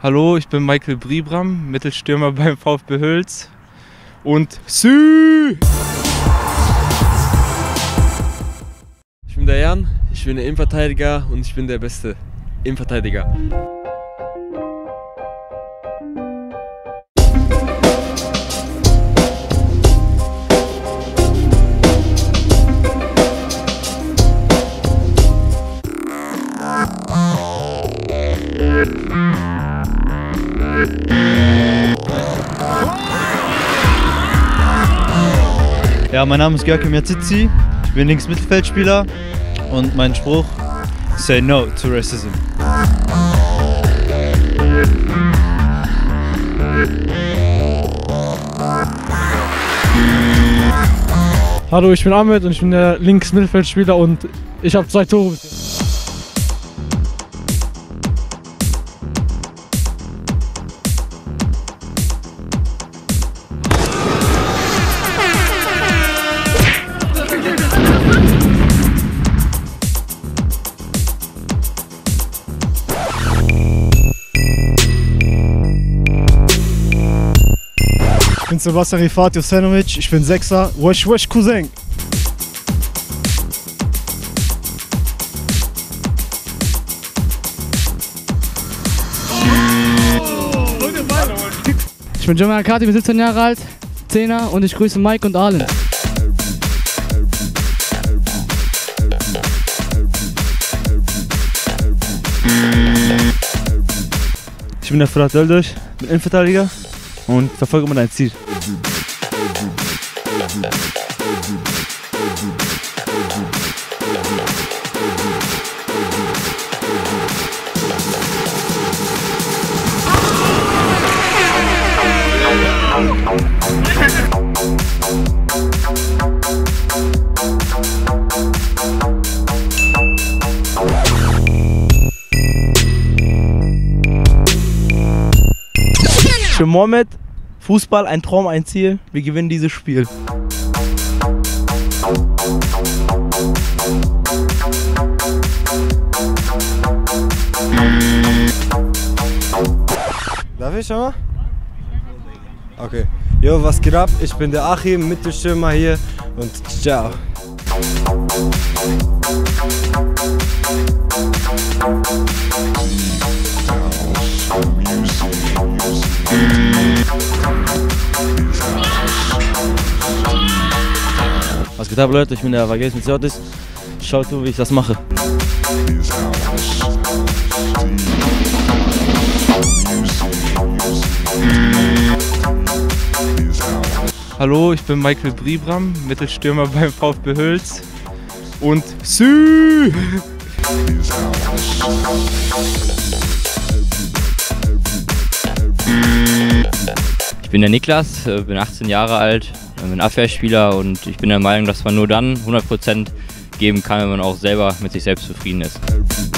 Hallo, ich bin Michael Briebram, Mittelstürmer beim VfB Hüls und Sü! Ich bin der Jan, ich bin der Innenverteidiger und ich bin der beste Innenverteidiger. Ja, mein Name ist Görkem Yatsitsi, ich bin Linksmittelfeldspieler und mein Spruch: Say no to racism. Hallo, ich bin Ahmed und ich bin der Linksmittelfeldspieler und ich habe 2 Tore. Ich bin Sebastian Rifatio Sandwich, ich bin Sechser, Wesh Wesh Cousin. Ich bin John Alcati, bin 17 Jahre alt, 10er und ich grüße Mike und Arlen. Ich bin der Fred Döldösch, bin Innenverteidiger und verfolge immer dein Ziel. Für Mohammed, Fußball, ein Traum, ein Ziel. Wir gewinnen dieses Spiel. Darf ich schon mal? Okay. Jo, was geht ab? Ich bin der Achim, Mittelstürmer hier und ciao. Was geht ab, Leute? Ich bin der Avarius mit Sortis. Schaut du, wie ich das mache. Hallo, ich bin Michael Briebram, Mittelstürmer beim VfB Hüls und Sü! Ich bin der Niklas, bin 18 Jahre alt, bin Abwehrspieler und ich bin der Meinung, dass man nur dann 100% geben kann, wenn man auch selber mit sich selbst zufrieden ist.